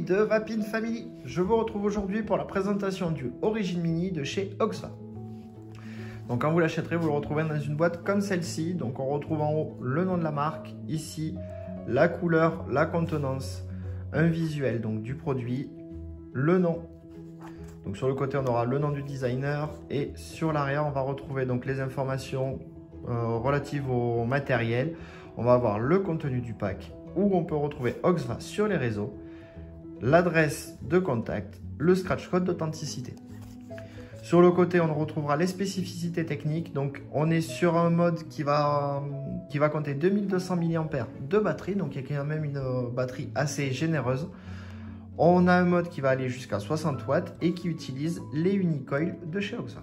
Family de Vap'in Family. Je vous retrouve aujourd'hui pour la présentation du Origin Mini de chez Oxva. Donc quand vous l'achèterez, vous le retrouverez dans une boîte comme celle-ci. Donc on retrouve en haut le nom de la marque, ici la couleur, la contenance, un visuel donc du produit, le nom. Donc sur le côté on aura le nom du designer et sur l'arrière on va retrouver donc les informations relatives au matériel. On va avoir le contenu du pack où on peut retrouver Oxva sur les réseaux, l'adresse de contact, le scratch code d'authenticité. Sur le côté, on retrouvera les spécificités techniques. Donc, on est sur un mode qui va compter 2200 mAh de batterie. Donc, il y a quand même une batterie assez généreuse. On a un mode qui va aller jusqu'à 60 watts et qui utilise les Unicoils de chez Oxva.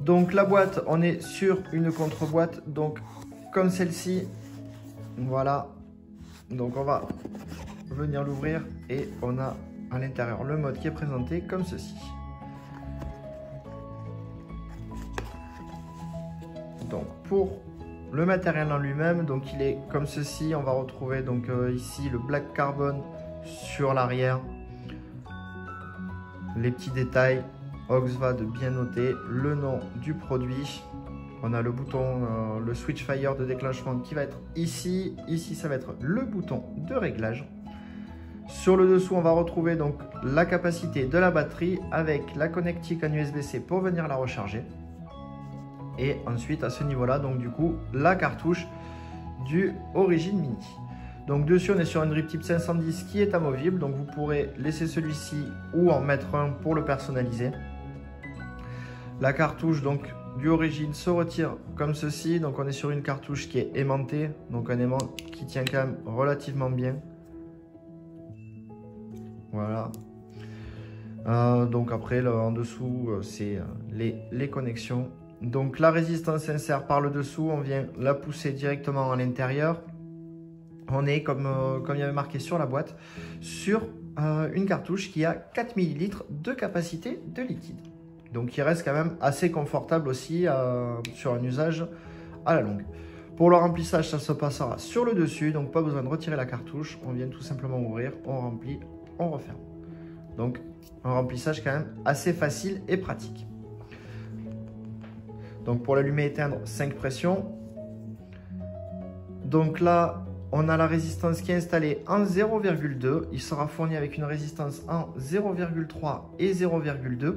Donc, la boîte, on est sur une contre-boîte. Donc, comme celle-ci. Voilà. Donc, on va venir l'ouvrir et on a à l'intérieur le mode qui est présenté comme ceci. Donc pour le matériel en lui-même, donc il est comme ceci. On va retrouver donc ici le black carbone sur l'arrière, les petits détails Oxva de bien noter, le nom du produit. On a le bouton, le switch fire de déclenchement qui va être ici. Ici ça va être le bouton de réglage. Sur le dessous, on va retrouver donc la capacité de la batterie avec la connectique en USB-C pour venir la recharger. Et ensuite, à ce niveau-là, donc du coup, la cartouche du Origin Mini. Donc dessus, on est sur un drip type 510 qui est amovible. Donc vous pourrez laisser celui-ci ou en mettre un pour le personnaliser. La cartouche donc du Origin se retire comme ceci. Donc on est sur une cartouche qui est aimantée. Donc un aimant qui tient quand même relativement bien. Voilà. Donc après, là, en dessous, c'est les connexions. Donc la résistance s'insère par le dessous. On vient la pousser directement à l'intérieur. On est, comme il y avait marqué sur la boîte, sur une cartouche qui a 4 ml de capacité de liquide. Donc il reste quand même assez confortable aussi sur un usage à la longue. Pour le remplissage, ça se passera sur le dessus. Donc pas besoin de retirer la cartouche. On vient tout simplement ouvrir, on remplit. On referme. Donc un remplissage quand même assez facile et pratique. Donc pour l'allumer et éteindre, 5 pressions. Donc là on a la résistance qui est installée en 0,2. Il sera fourni avec une résistance en 0,3 et 0,2.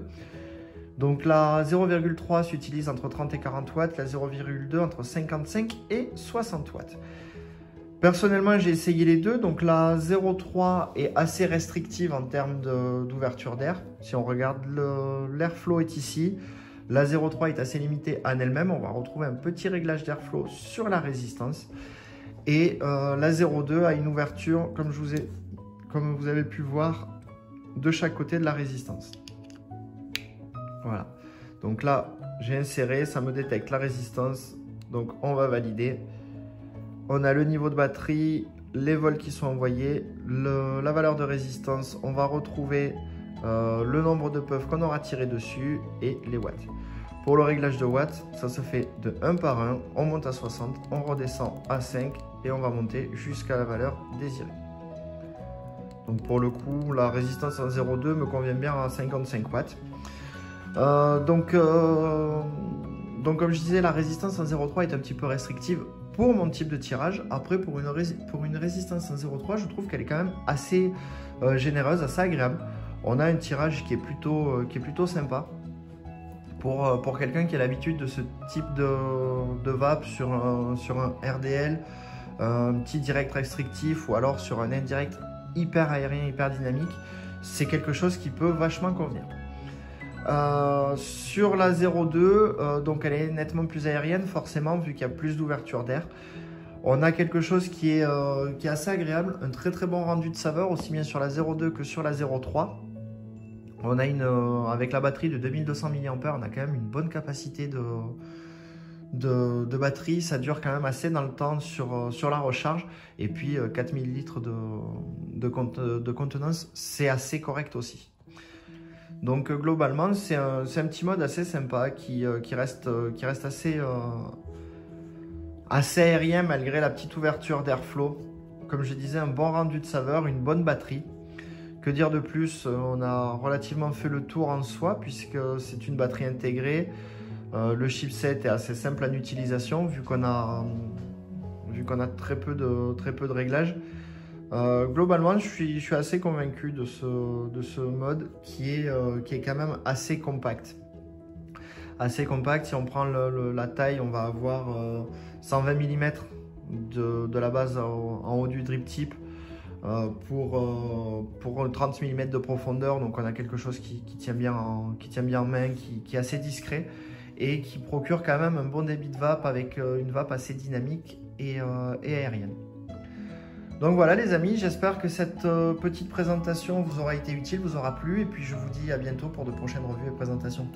Donc la 0,3 s'utilise entre 30 et 40 watts, la 0,2 entre 55 et 60 watts. Personnellement, j'ai essayé les deux, donc la 0,3 est assez restrictive en termes d'ouverture d'air. Si on regarde, l'airflow est ici, la 0,3 est assez limitée en elle-même. On va retrouver un petit réglage d'airflow sur la résistance. Et la 0,2 a une ouverture, comme vous avez pu voir, de chaque côté de la résistance. Voilà, donc là, j'ai inséré, ça me détecte la résistance, donc on va valider. On a le niveau de batterie, les volts qui sont envoyés, la valeur de résistance. On va retrouver le nombre de puffs qu'on aura tiré dessus et les watts. Pour le réglage de watts, ça se fait de 1 par 1. On monte à 60, on redescend à 5 et on va monter jusqu'à la valeur désirée. Donc pour le coup, la résistance en 0,2 me convient bien à 55 watts. Donc comme je disais, la résistance en 0,3 est un petit peu restrictive pour mon type de tirage. Après, pour une résistance en 0,3, je trouve qu'elle est quand même assez généreuse, assez agréable. On a un tirage qui est plutôt sympa pour quelqu'un qui a l'habitude de ce type de vape sur un RDL, un petit direct restrictif ou alors sur un indirect hyper aérien, hyper dynamique. C'est quelque chose qui peut vachement convenir. Sur la 0,2, donc elle est nettement plus aérienne forcément vu qu'il y a plus d'ouverture d'air. On a quelque chose qui est assez agréable, un très très bon rendu de saveur aussi bien sur la 0,2 que sur la 0,3. On a avec la batterie de 2200 mAh, on a quand même une bonne capacité de batterie. Ça dure quand même assez dans le temps sur la recharge. Et puis 4000 litres de contenance, c'est assez correct aussi. Donc globalement, c'est un petit mode assez sympa qui reste assez aérien malgré la petite ouverture d'airflow comme je disais, un bon rendu de saveur, une bonne batterie. Que dire de plus, on a relativement fait le tour en soi, puisque c'est une batterie intégrée. Le chipset est assez simple en utilisation, vu qu'on a, très peu de réglages. Globalement, je suis assez convaincu de ce mode qui est quand même assez compact. Assez compact, si on prend la taille, on va avoir 120 mm de la base en haut du drip tip pour 30 mm de profondeur. Donc on a quelque chose qui tient bien en main, qui est assez discret et qui procure quand même un bon débit de vape avec une vape assez dynamique et aérienne. Donc voilà les amis, j'espère que cette petite présentation vous aura été utile, vous aura plu, et puis je vous dis à bientôt pour de prochaines revues et présentations.